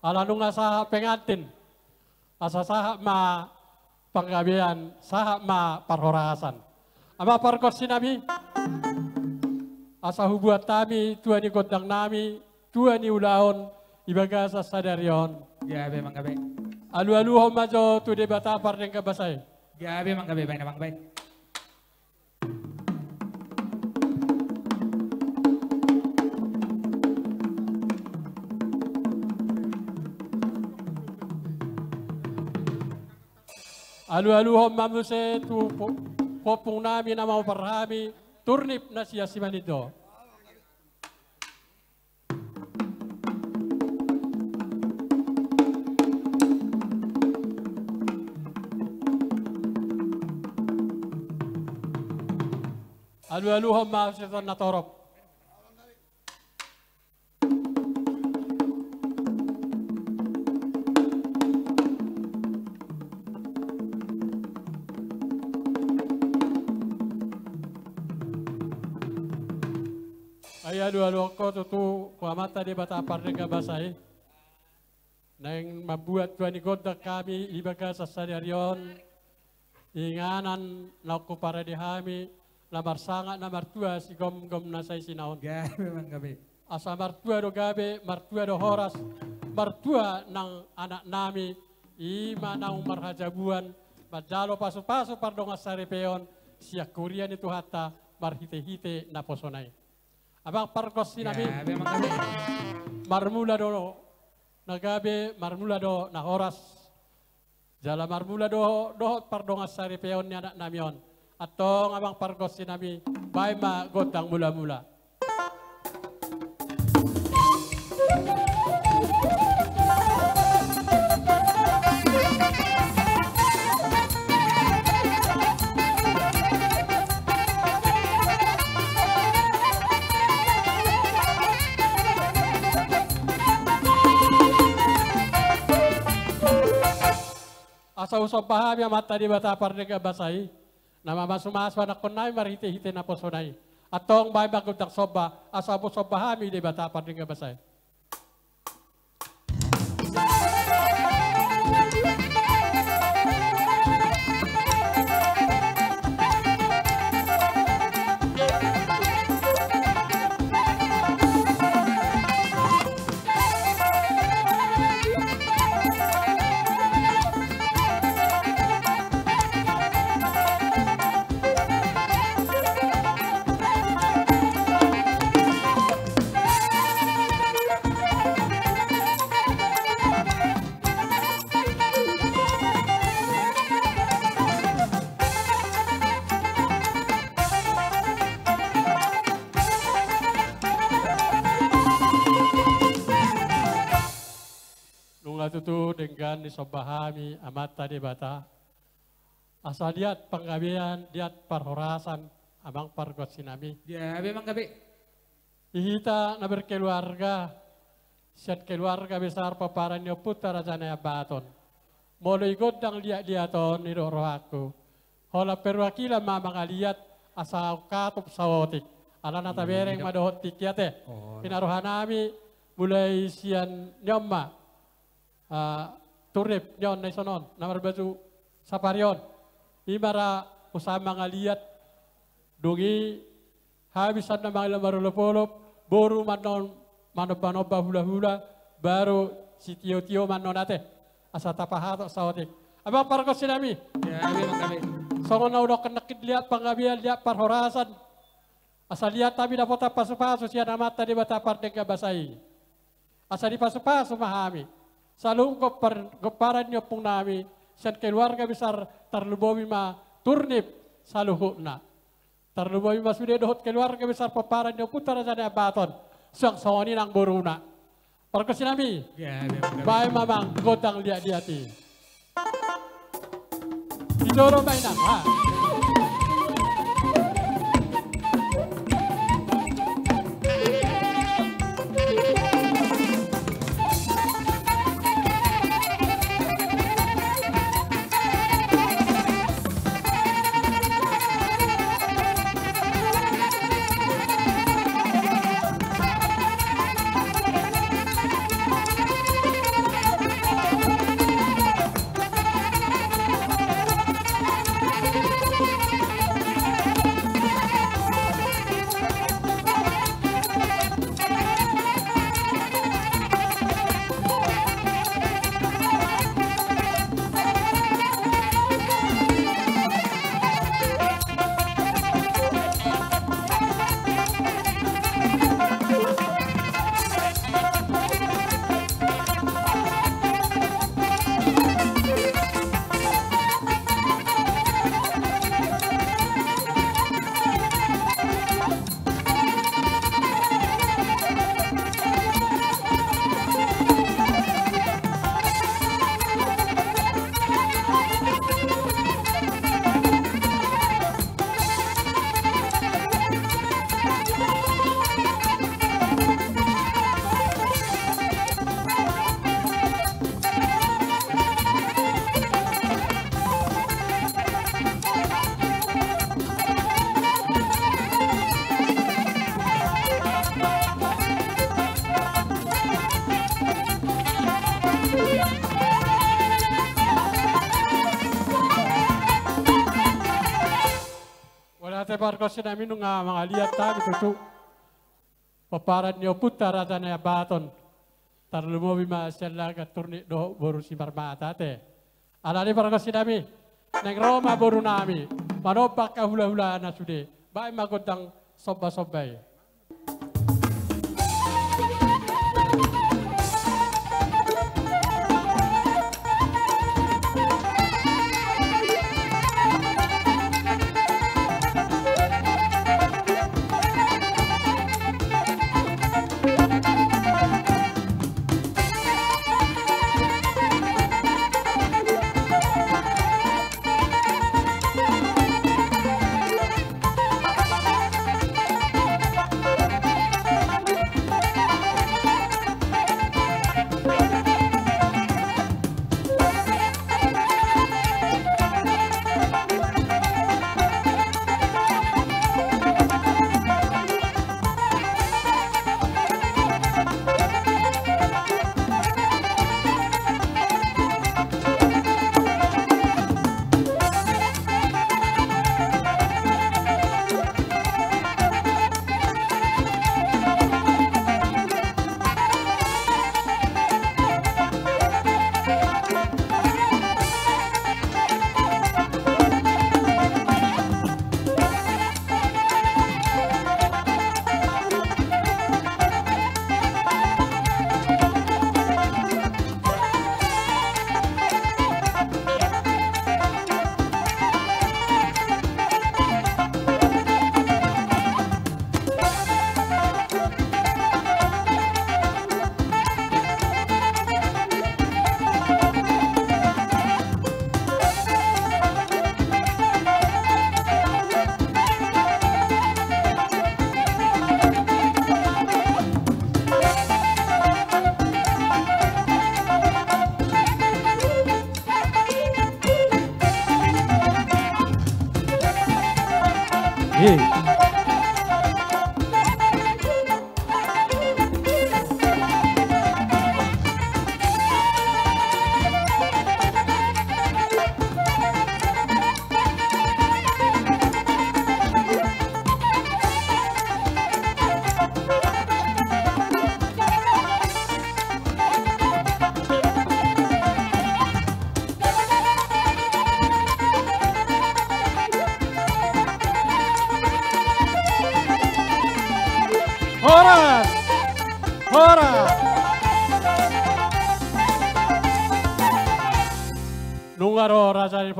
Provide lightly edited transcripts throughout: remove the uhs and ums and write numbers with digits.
alanung asaha pengantin, asa saha ma panggabean, saha ma parhorasan. Ama parkot sinabi, asa hubuat nami, tuani gondang nami, tuani ulaon, ibagasa sadarion. Gabe manggabe. Alu-alu homajo tu debata par dengka basai. Gabe manggabe, baik manggabe. Alu-alu homam nuse tu popung nami nama uparhami turnip nasi asiman itu. Alu-alu homam setan natorop. Alu-alu ko tutu kuamata di bata pardenga basai neng membuat tuani gondang kami ibaga sasadarion inganan laku para dihami lamar sangat namar tua si gom-gom nasai sinaon gabe memang gabe asa martua do gabe martua do horas martua nang anak nami ima nang marhajabuan majalo pasu-pasu pardonga sarepeon siak kurian itu hatta marhite-hite naposonai. Abang parkos sinabi, marmula do nagabe, marmula do nahoras, jala marmula do pardongas sari peon ni anak namion, atong abang parkos sinabi, bay ma gondang mula-mula. Asa usop paham yang mata di bata pardenga basai nama masumas wanak konai marhite-hite naposonai atong bay baguntak soba asa usop pahami di bata pardenga basai. Tutu dengan disobahami amata debata asal diat penggabean diat parhorasan abang pargot sinami dia memang gabe ihita na berkeluarga set keluarga besar paparannya putar jana baton moloi gondang dia diaton ni roh aku hola perwakilan mama ngaliat asal katup sawotik alana tabereng madohot tikiate pinarohanami mulai sian nyoma Turnip nyon naisonon namar baju saparion ibara usama ngaliat dungi habisan namang baru lepolop boru manon manoba hula-hula baru si tio-tio manonate asa tapahatok saotik abang parko sinami sorona udah kenakit liat panggabian liat parhorasan asa liat tapi dapat pasu-pasu siana mata di bata pardenga basai asa di pasu-pasu mahami salung goparannya pung nami sen keluarga besar terlubowi ma turnip saluhukna terlubowi ma sudah dohot keluarga besar paparannya putar jana baton sang sawani nang boruna perkesinami bae mamang gondang liat diati didoro mainang ha parkosin aminu nga mga liat tabi tutu. Paparan niyo puta rata na yabaton. Tarlumobi masyala ka turni do boru si marmata te. Alali parkosin amin. Neng Roma boru nami. Manopak ka hula-hula na sude. Bae magondang soba-sobay.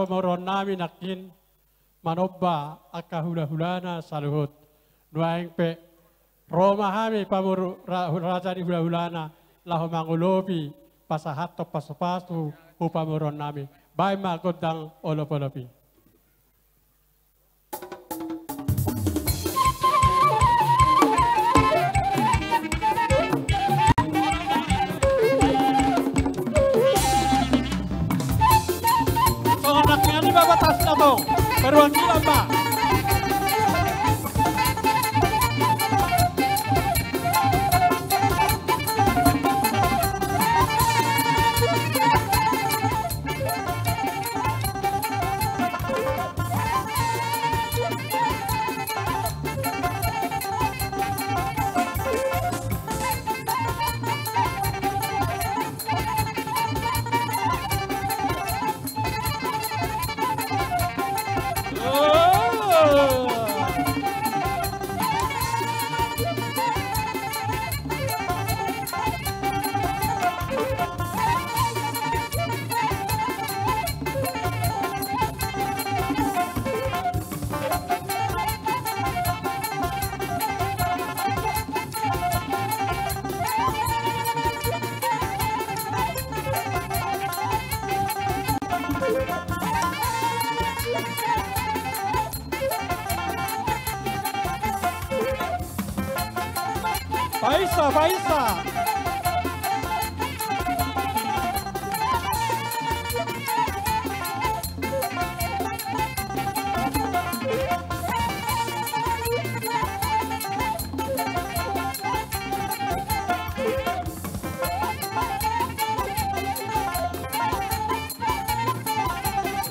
Pemoron nami nakin manobba akahula-hulana saluhut nuaing pe Roma hami pamuru rajani hula-hulana lahomangulopi pasahat to pasapastu upamoron nami bae magodang olop-olopi. Peruan kilapa.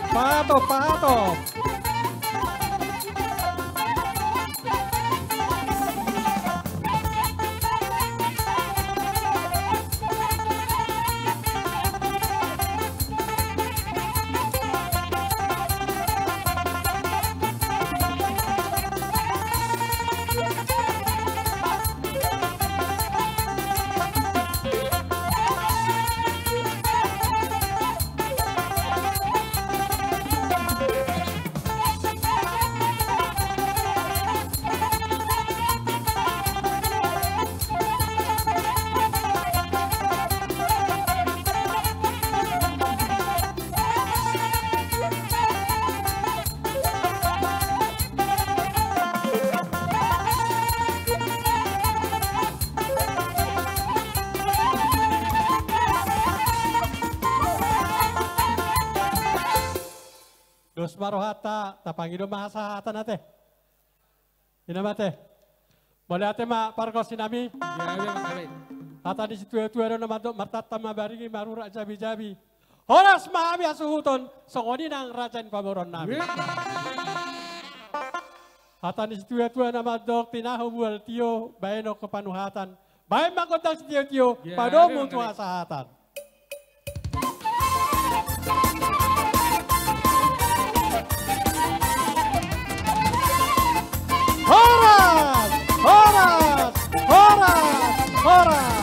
Pahato, pahato. marohata tapangido mahasahata nate. Inamate. Bolate ma parkosinami. Ata di situ itu ada nama dok martatama baringi baru raja bijabi. Horas mahami asuhuton songoni nang rajain paboron nami. Hata di situ itu ada nama dok tinahu bual tio bayeno kepanuhatan. Baik makotak setiap tio padomu tuasahatan. Horas, horas, horas, horas.